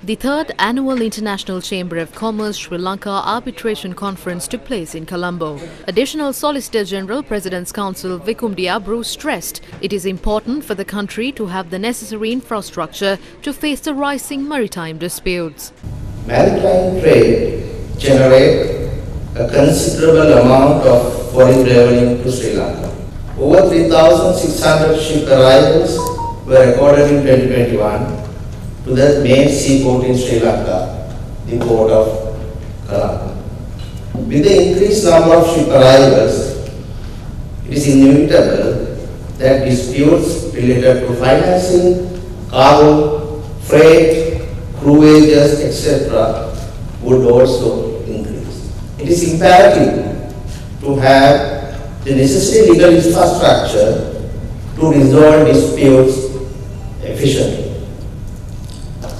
The third annual International Chamber of Commerce Sri Lanka Arbitration Conference took place in Colombo. Additional Solicitor General President's Council Vikumdi Abru stressed it is important for the country to have the necessary infrastructure to face the rising maritime disputes. Maritime trade generates a considerable amount of foreign revenue to Sri Lanka. Over 3,600 ship arrivals were recorded in 2021. To the main seaport in Sri Lanka, the port of Colombo. With the increased number of ship arrivals, it is inevitable that disputes related to financing, cargo, freight, crew wages, etc. would also increase. It is imperative to have the necessary legal infrastructure to resolve disputes efficiently.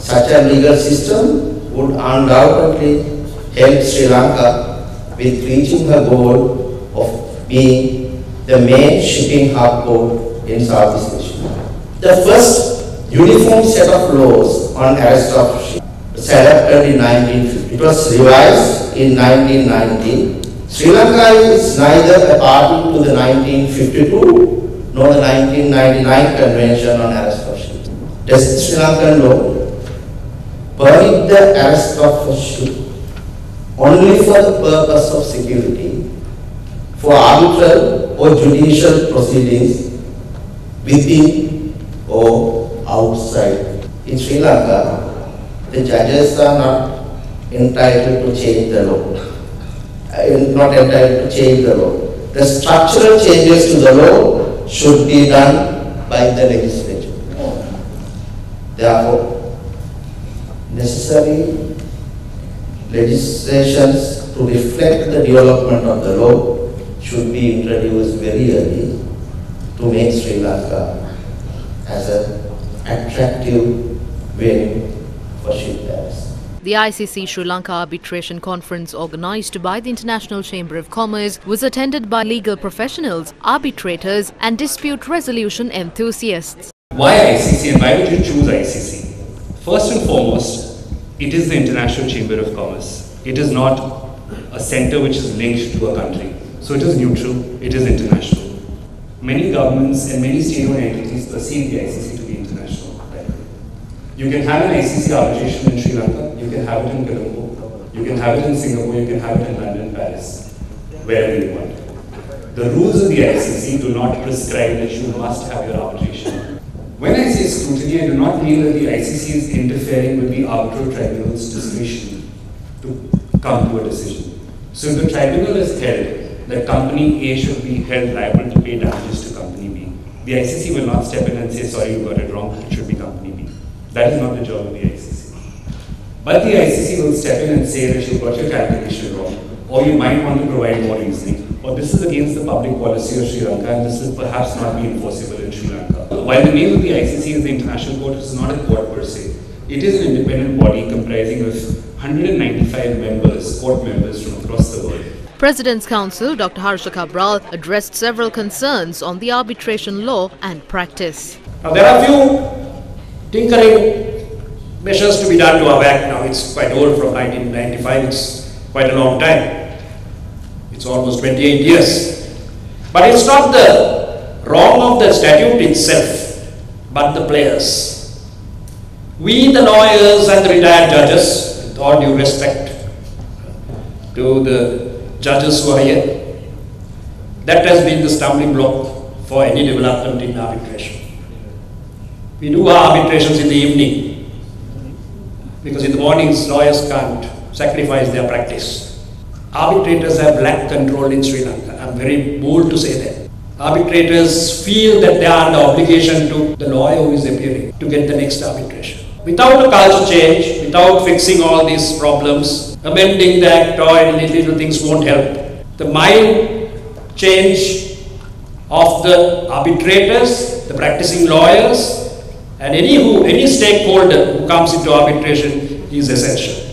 Such a legal system would undoubtedly help Sri Lanka with reaching her goal of being the main shipping hub port in Southeast Asia. The first uniform set of laws on arrest of ships was adopted in 1950. It was revised in 1990. Sri Lanka is neither a party to the 1952 nor the 1999 Convention on Arrest of Ships. Does Sri Lankan law permit the arrest of a ship only for the purpose of security, for arbitral or judicial proceedings within or outside? In Sri Lanka, the judges are not entitled to change the law. The structural changes to the law should be done by the legislature. Therefore, necessary legislations to reflect the development of the law should be introduced very early to make Sri Lanka as an attractive venue for ship divers. The ICC Sri Lanka Arbitration Conference, organised by the International Chamber of Commerce, was attended by legal professionals, arbitrators and dispute resolution enthusiasts. Why ICC and why would you choose ICC? First and foremost, it is the International Chamber of Commerce. It is not a centre which is linked to a country. So it is neutral, it is international. Many governments and many state-owned entities perceive the ICC to be international. You can have an ICC arbitration in Sri Lanka, you can have it in Colombo, you can have it in Singapore, you can have it in London, Paris, wherever you want. The rules of the ICC do not prescribe that you must have your arbitration. When I say scrutiny, I do not mean that the ICC is interfering with the arbitral tribunal's discretion to come to a decision. So if the tribunal has held that company A should be held liable to pay damages to company B, the ICC will not step in and say, sorry, you got it wrong, it should be company B. That is not the job of the ICC. But the ICC will step in and say that you got your calculation wrong, or you might want to provide more reasoning, or this is against the public policy of Sri Lanka and this will perhaps not be enforceable in Sri Lanka. While the name of the ICC is the International Court, it is not a court per se. It is an independent body comprising of 195 members, court members from across the world. President's Counsel Dr. Harsha Cabral addressed several concerns on the arbitration law and practice. Now, there are a few tinkering measures to be done to our act now. It's quite old, from 1995, it's quite a long time. It's almost 28 years. But it's not the wrong of the statute itself, but the players. We, the lawyers and the retired judges, with all due respect to the judges who are here, that has been the stumbling block for any development in arbitration. We do our arbitrations in the evening, because in the mornings lawyers can't sacrifice their practice. Arbitrators have lack control in Sri Lanka. I'm very bold to say that. Arbitrators feel that they are under obligation to the lawyer who is appearing to get the next arbitration. Without a culture change, without fixing all these problems, amending the act or any little things won't help. The mind change of the arbitrators, the practicing lawyers and any stakeholder who comes into arbitration is essential.